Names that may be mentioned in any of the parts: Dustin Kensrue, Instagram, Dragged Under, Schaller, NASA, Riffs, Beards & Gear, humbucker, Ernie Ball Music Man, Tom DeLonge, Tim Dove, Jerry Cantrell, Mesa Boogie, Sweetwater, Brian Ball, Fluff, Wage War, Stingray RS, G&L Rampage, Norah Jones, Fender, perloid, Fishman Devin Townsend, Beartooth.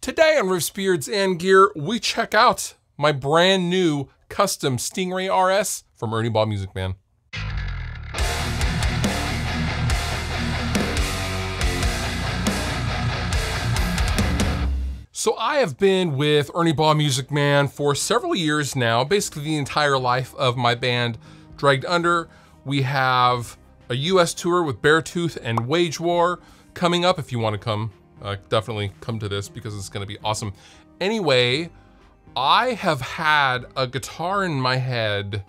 Today on Riffs, Beards, and Gear, we check out my brand new custom Stingray RS from Ernie Ball Music Man. So I have been with Ernie Ball Music Man for several years now, basically the entire life of my band Dragged Under. We have a US tour with Beartooth and Wage War coming up. If you want to come, definitely come to this because it's going to be awesome. Anyway, I have had a guitar in my head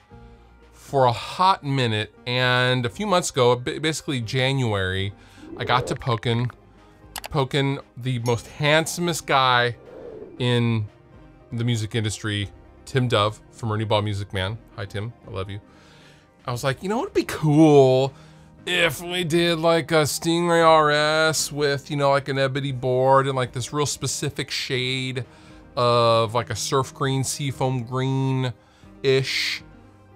for a hot minute, and a few months ago, basically January, I got to poking the most handsomest guy in the music industry, Tim Dove from Ernie Ball Music Man. Hi Tim, I love you. I was like, you know what would be cool if we did like a Stingray RS with, you know, like an ebony board and like this real specific shade of like a surf green, seafoam green-ish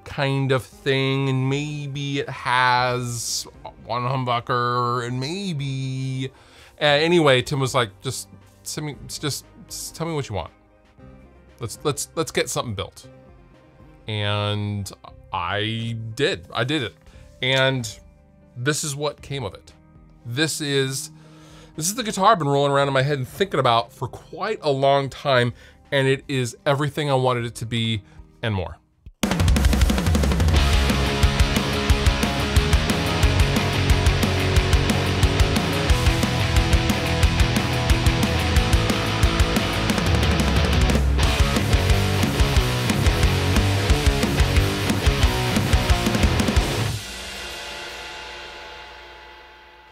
kind of thing. And maybe it has one humbucker and maybe... Anyway, Tim was like, just send me, just tell me what you want. Let's get something built. And I did it. And this is what came of it. This is the guitar I've been rolling around in my head and thinking about for quite a long time. And it is everything I wanted it to be and more.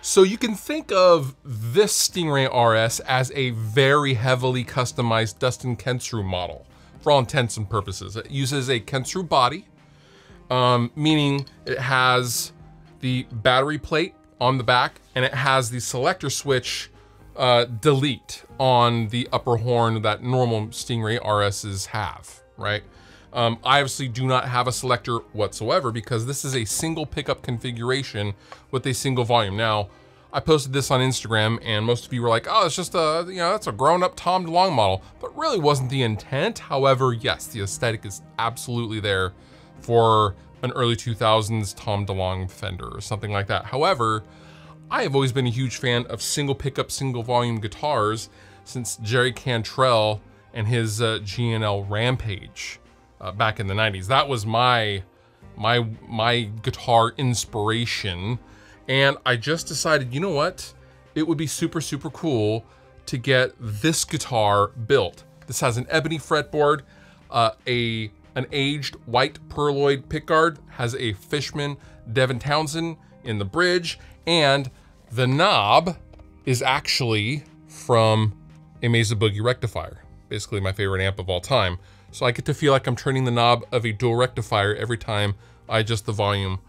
So you can think of this Stingray RS as a very heavily customized Dustin Kensrue model for all intents and purposes. It uses a Kensrue body, meaning it has the battery plate on the back and it has the selector switch delete on the upper horn that normal Stingray RSs have, right? I obviously do not have a selector whatsoever because this is a single pickup configuration with a single volume. Now, I posted this on Instagram and most of you were like, oh, it's just a, you know, that's a grown up Tom DeLonge model, but really wasn't the intent. However, yes, the aesthetic is absolutely there for an early 2000s Tom DeLonge Fender or something like that. However, I have always been a huge fan of single pickup, single volume guitars since Jerry Cantrell and his G&L Rampage back in the 90s. That was my guitar inspiration. And I just decided, you know what? It would be super, super cool to get this guitar built. This has an ebony fretboard, an aged white perloid pickguard, has a Fishman Devin Townsend in the bridge, and the knob is actually from a Mesa Boogie rectifier, basically my favorite amp of all time. So I get to feel like I'm turning the knob of a dual rectifier every time I adjust the volume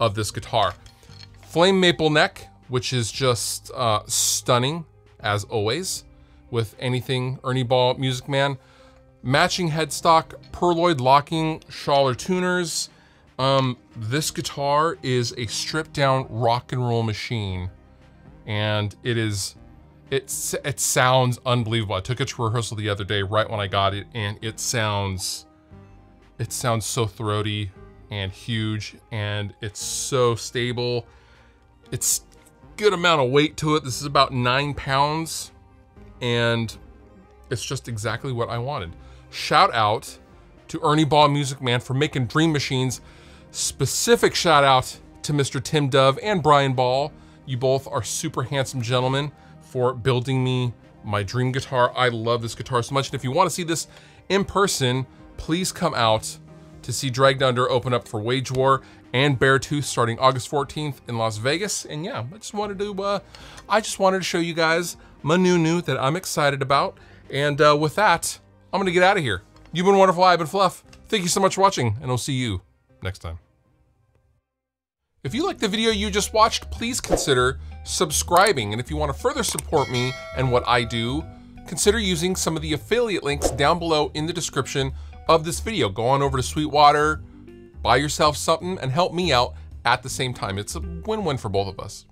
of this guitar. Flame maple neck, which is just stunning as always with anything Ernie Ball Music Man. Matching headstock, perloid locking, Schaller tuners. This guitar is a stripped down rock and roll machine, and it is... It sounds unbelievable. I took it to rehearsal the other day, right when I got it, and it sounds so throaty and huge, and it's so stable. It's a good amount of weight to it. This is about 9 pounds, and it's just exactly what I wanted. Shout out to Ernie Ball Music Man for making dream machines. Specific shout out to Mr. Tim Dove and Brian Ball. You both are super handsome gentlemen for building me my dream guitar. I love this guitar so much. And if you want to see this in person, please come out to see Dragged Under open up for Wage War and Beartooth starting August 14th in Las Vegas. And yeah, I just wanted to show you guys my new that I'm excited about. And with that, I'm gonna get out of here. You've been wonderful, I've been Fluff. Thank you so much for watching, and I'll see you next time. If you liked the video you just watched, please consider subscribing. And if you want to further support me and what I do, consider using some of the affiliate links down below in the description of this video. Go on over to Sweetwater, buy yourself something, and help me out at the same time. It's a win-win for both of us.